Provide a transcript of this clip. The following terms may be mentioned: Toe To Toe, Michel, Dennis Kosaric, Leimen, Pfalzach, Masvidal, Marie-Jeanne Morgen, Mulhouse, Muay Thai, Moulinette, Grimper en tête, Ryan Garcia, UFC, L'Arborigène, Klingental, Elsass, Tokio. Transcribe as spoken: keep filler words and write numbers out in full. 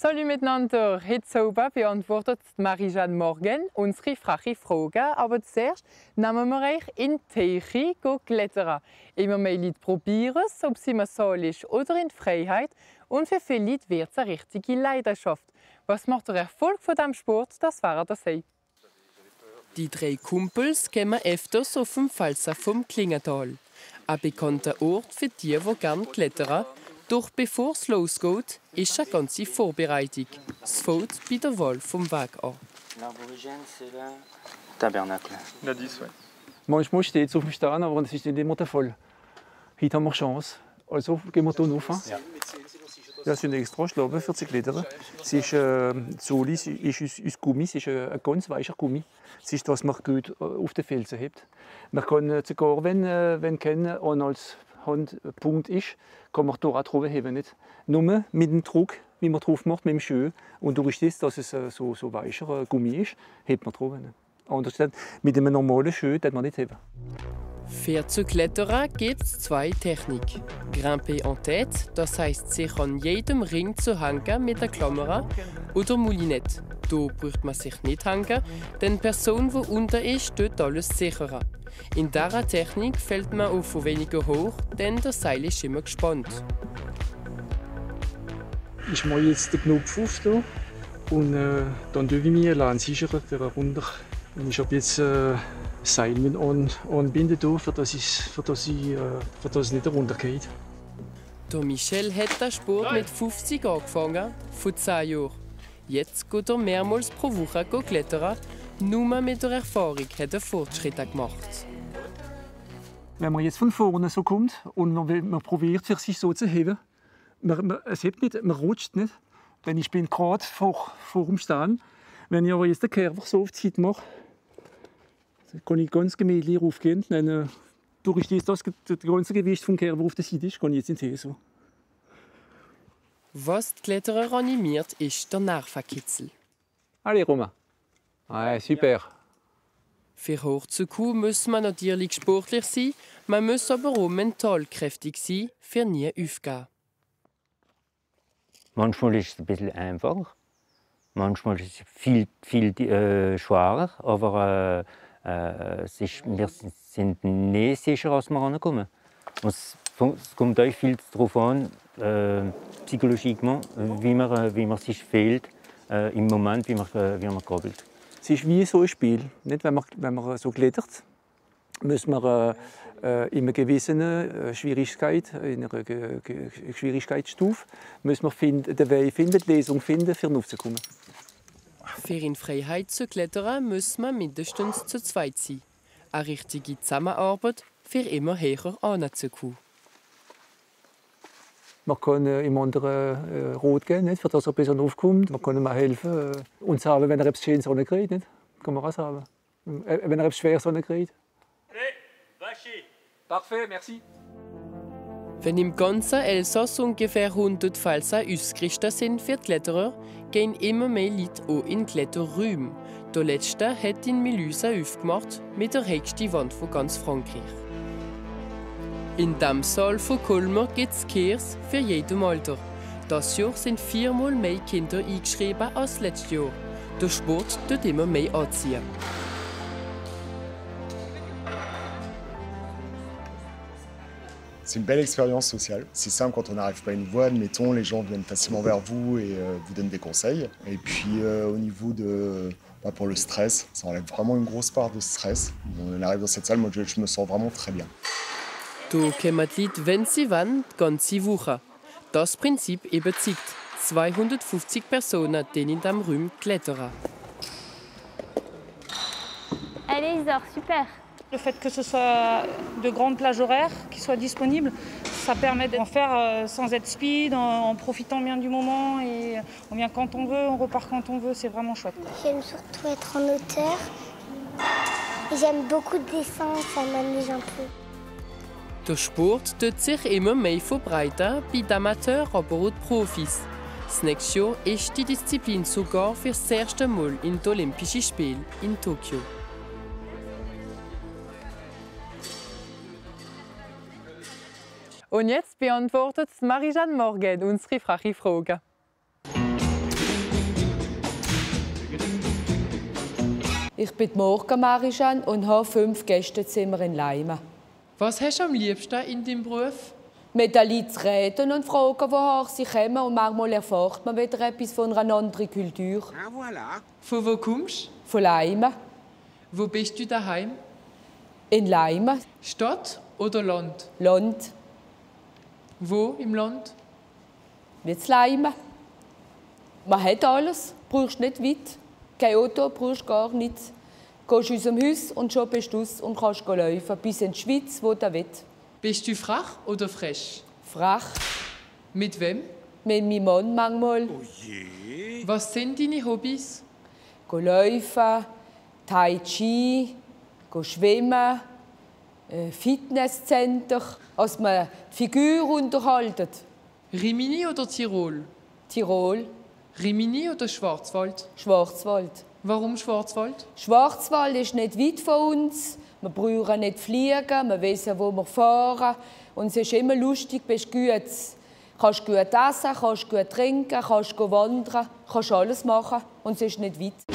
Salut miteinander, heute beantwortet Marie-Jeanne Morgen unsere freche Fragen. Aber zuerst nehmen wir euch in die Teiche klettern. Immer mehr Leute probieren es, ob es im Saal ist oder in der Freiheit. Und für viele Leute wird es eine richtige Leidenschaft. Was macht der Erfolg von diesem Sport, das wäre sie. Die drei Kumpels kommen öfters auf dem Pfalzach vom Klingental. Ein bekannter Ort für die, die gerne klettern. Doch bevor es losgeht, ist eine ganze Vorbereitung. Es fällt bei der Wahl vom Weg an. L'Arborigène, c'est le Tabernacle. La dix, ouais. Manchmal steht es auf dem Stein, aber es ist nicht immer der Fall. Heute haben wir Chance. Also gehen wir hier rauf. Ja. Das sind extra Schlauben für die Kletterer. Das ist, äh, Soli ist, ist, ist Gummi, es ist ein ganz weicher Gummi. Es ist, was man gut auf den Felsen hebt. Man kann sogar, wenn, wenn kennen, und als Punkt ist, kann man hier auch heben, nicht? Nur mit dem Druck, wie man drauf macht, mit dem Schuh. Und durch das, dass es so, so weicher Gummi ist, hebt man drauf. Anders mit einem normalen Schuh, den man nicht heben. Für zu klettern gibt es zwei Techniken. Grimper en tête, das heisst, sich an jedem Ring zu hängen mit der Klammer, oder Moulinette. Da braucht man sich nicht hängen, denn die Person, die unten ist, tut alles sicherer. In dieser Technik fällt man auf weniger hoch, denn das Seil ist immer gespannt. Ich mache jetzt den Knopf auf hier und äh, dann tue ich mich allein sichern für eine Runde. Und ich habe jetzt äh, Seil mit anbinden, damit es nicht runtergeht. Der Michel hat den Sport mit fünfzig angefangen, vor zehn Jahren. Jetzt geht er mehrmals pro Woche klettern. Nur mit der Erfahrung hat er Fortschritte gemacht. Wenn man jetzt von vorne so kommt und man, man probiert, sich so zu heben, man, man, es hebt nicht, man rutscht nicht. Denn ich bin gerade vor, vor dem Stand. Wenn ich aber jetzt den Kerber so auf die Seite mache, kann ich ganz gemütlich raufgehen. Dann, äh, durch das, das ganze Gewicht vom Kerber auf der Seite ist, kann ich jetzt nicht hin. So. Was die Kletterer animiert, ist der Nervenkitzel. Allez, Romain. Ja, super. Für hoch zu kommen, muss man natürlich sportlich sein, man muss aber auch mental kräftig sein, für nie aufzugeben. Manchmal ist es ein bisschen einfach, manchmal ist es viel, viel äh, schwerer, aber äh, es ist, wir sind nicht sicher, dass wir rankommen. Es kommt euch viel darauf an, äh, psychologisch, wie man, wie man sich fühlt, äh, im Moment, wie man, wie man krabbelt. Es ist wie so ein Spiel. Nicht? Wenn, man, wenn man so klettert, muss man äh, in einer gewissen Schwierigkeit, in einer Ge Ge Schwierigkeitsstufe, muss man finden, den Weg finden, die Lösung finden, um raufzukommen. Für in Freiheit zu klettern, muss man mindestens zu zweit sein. Eine richtige Zusammenarbeit, für immer höher anzukommen. Man kann im anderen äh, Rot gehen, nicht, für das er besser aufkommt. Man kann ihm auch helfen. Äh, und sagen, wenn er etwas Schönes kriegt, nicht? Kann man auch sagen. Äh, wenn er etwas Schweres kriegt. Parfait, merci. Wenn im ganzen Elsass ungefähr hundert Pfälzer ausgerichtet sind für die Kletterer, gehen immer mehr Leute auch in Kletterräume. Der letzte hat in Mulhouse aufgemacht, mit der höchsten Wand von ganz Frankreich. In diesem Saal von Kulmer gibt es Kurs für jedem Alter. Dieses Jahr sind viermal mehr Kinder eingeschrieben als letztes Jahr. Der Sport tut immer mehr anziehen. C'est une belle expérience sociale. C'est simple quand on n'arrive pas à une voie, admettons, les gens viennent facilement vers vous et euh, vous donnent des conseils. Et puis euh, au niveau de, bah, pour le stress, ça enlève vraiment une grosse part de stress. On arrive dans cette salle, moi je, je me sens vraiment très bien. Hier kommen die Leute, wenn sie wollen, die ganze Woche. Das Prinzip überzeugt. zweihundertfünfzig Personen, die in diesem Raum klettern. Allez, Isor, super. Le fait que ce soit de grandes plages horaires qui soient disponibles, ça permet d'en faire sans être speed, en profitant bien du moment. Et on vient quand on veut, on repart quand on veut, c'est vraiment chouette. J'aime surtout être en hauteur. J'aime beaucoup le dessin, ça m'amuse un peu. Der Sport tut sich immer mehr verbreiten, bei den Amateuren, aber auch die Profis. Das nächste Jahr ist die Disziplin sogar für das erste Mal in den Olympischen Spielen in Tokio. Und jetzt beantwortet Marie-Jeanne Morgen unsere freche Fragen. Ich bin Morgen Marie-Jeanne und habe fünf Gästezimmer in Leimen. Was hast du am liebsten in deinem Beruf? Mit den Leuten zu reden und fragen, woher sie kommen. Und manchmal erfährt man wieder etwas von einer anderen Kultur. Ah, voilà. Von wo kommst du? Von Leimen. Wo bist du daheim? In Leimen. Stadt oder Land? Land. Wo im Land? Nicht in Leimen. Man hat alles, brauchst nicht weit. Kein Auto, brauchst gar nichts. Du gehst aus dem Haus und schon bist du aus und kannst laufen. Bis in die Schweiz, wo du willst. Bist du frech oder frech? Frech. Mit wem? Mit meinem Mann manchmal. Oh je. Was sind deine Hobbys? Gehen laufen, Tai Chi, gehen schwimmen, Fitnesscenter, als man die Figur unterhaltet. Rimini oder Tirol? Tirol. Rimini oder Schwarzwald? Schwarzwald. Warum Schwarzwald? Schwarzwald ist nicht weit von uns. Wir brauchen nicht fliegen, wir wissen, wo wir fahren. Und es ist immer lustig, du bist gut. Du kannst gut essen, kannst gut trinken, kannst wandern, kannst alles machen. Und es ist nicht weit.